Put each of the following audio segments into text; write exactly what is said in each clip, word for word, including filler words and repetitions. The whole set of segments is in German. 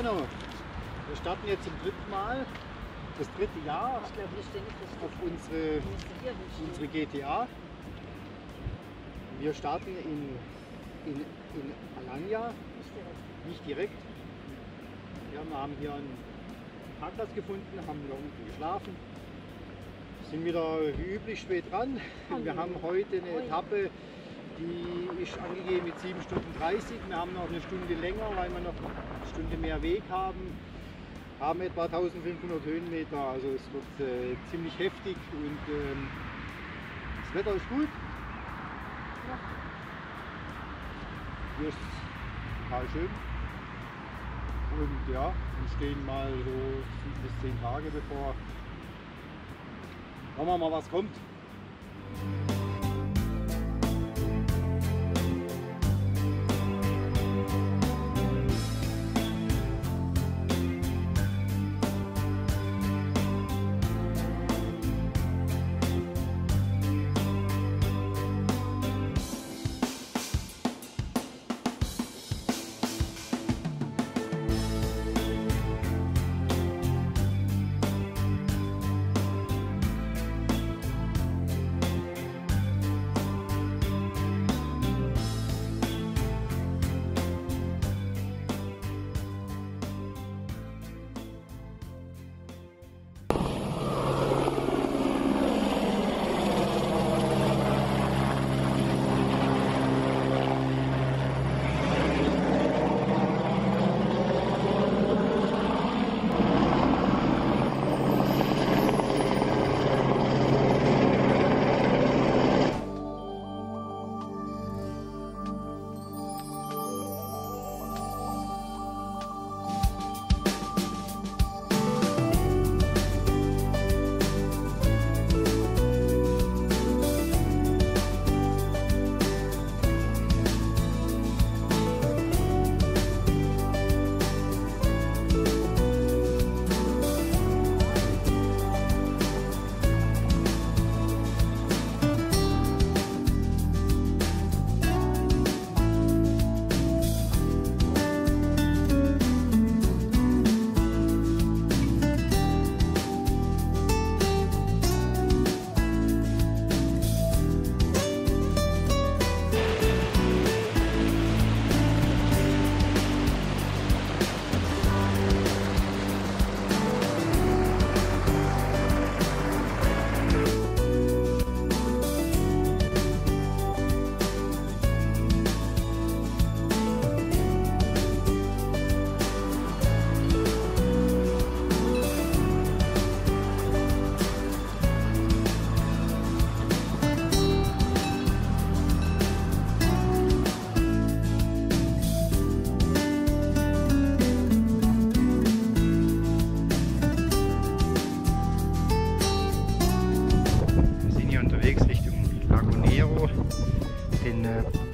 Buongiorno. Wir starten jetzt zum dritten Mal, das dritte Jahr ich glaub, hier das auf unsere, unsere G T A. Wir starten in, in, in Alagna, nicht direkt. Ja, wir haben hier einen Parkplatz gefunden, haben hier unten geschlafen, sind wieder wie üblich spät dran. Wir haben heute eine Etappe, die ist angegeben mit sieben Stunden dreißig. Wir haben noch eine Stunde länger, weil wir noch eine Stunde mehr Weg haben. Haben etwa eintausendfünfhundert Höhenmeter, also es wird äh, ziemlich heftig und ähm, das Wetter ist gut. Hier ist total schön. Und ja, wir stehen mal so sieben bis zehn Tage bevor. Schauen wir mal, was kommt.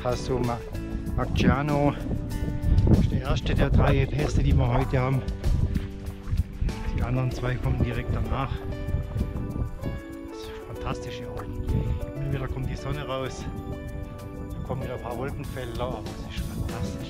Passo Marciano, das ist der erste der drei Pässe, die wir heute haben. Die anderen zwei kommen direkt danach. Das ist fantastisch hier oben. Immer wieder kommt die Sonne raus, da kommen wieder ein paar Wolkenfelder, aber es ist fantastisch.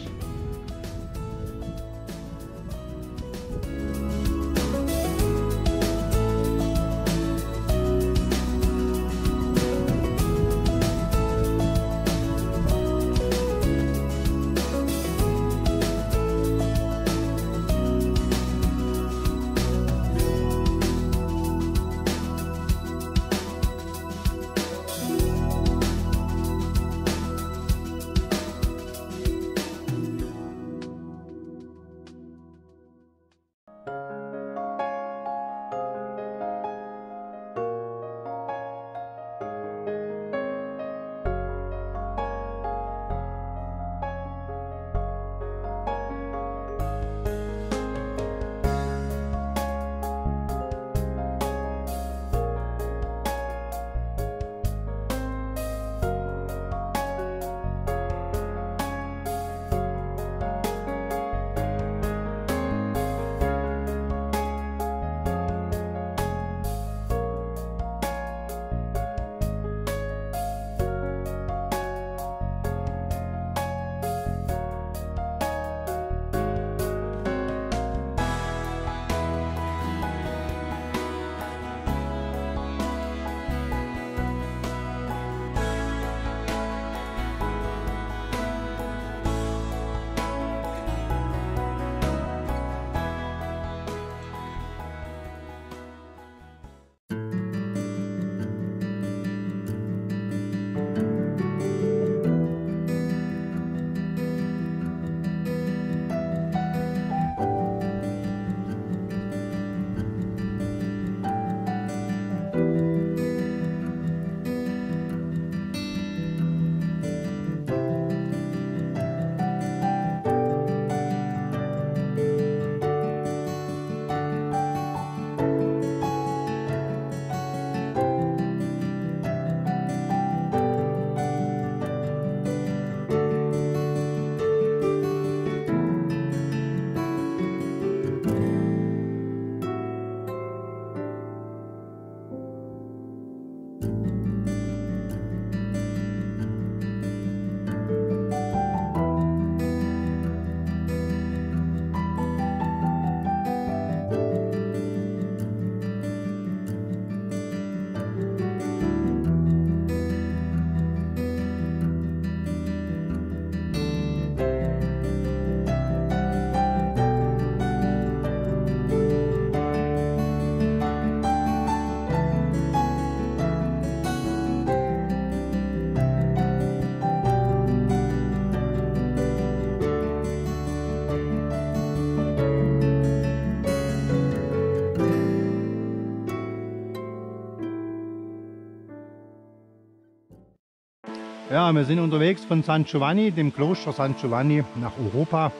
Ja, wir sind unterwegs von San Giovanni, dem Kloster San Giovanni, nach Europa,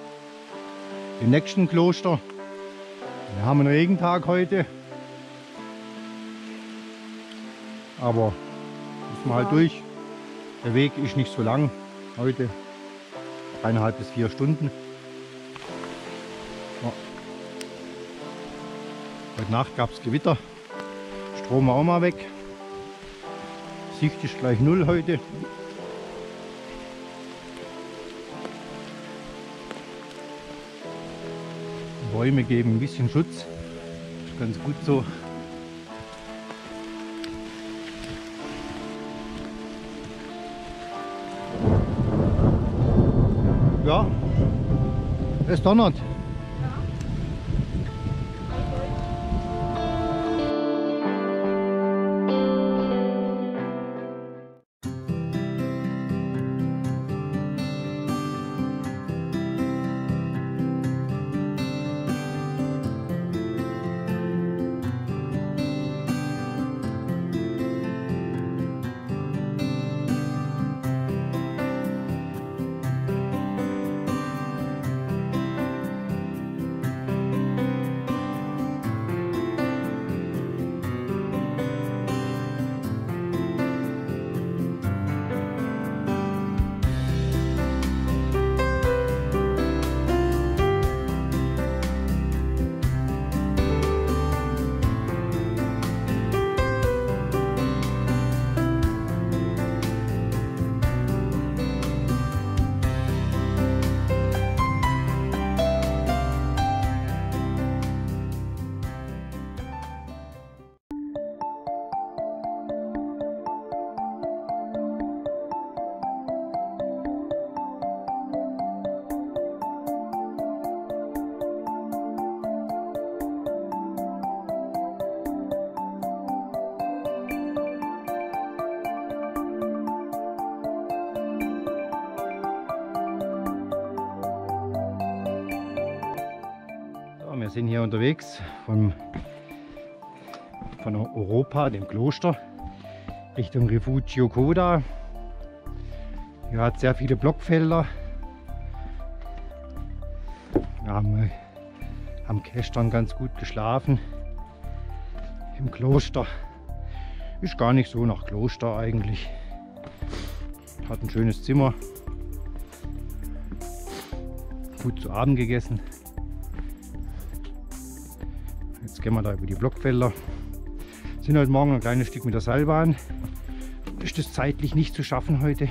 dem nächsten Kloster. Wir haben einen Regentag heute, aber müssen wir halt durch. Der Weg ist nicht so lang heute, dreieinhalb bis vier Stunden. Ja. Heute Nacht gab es Gewitter, Strom war auch mal weg. Sicht ist gleich null heute. Die Bäume geben ein bisschen Schutz, ist ganz gut so. Ja, es donnert. Wir sind hier unterwegs von, von Europa, dem Kloster, Richtung Refugio Coda. Hier hat es sehr viele Blockfelder. Wir haben, haben gestern ganz gut geschlafen im Kloster. Ist gar nicht so nach Kloster eigentlich. Hat ein schönes Zimmer. Gut zu Abend gegessen. Jetzt gehen wir da über die Blockfelder. Sind heute Morgen ein kleines Stück mit der Seilbahn. Ist das zeitlich nicht zu schaffen heute.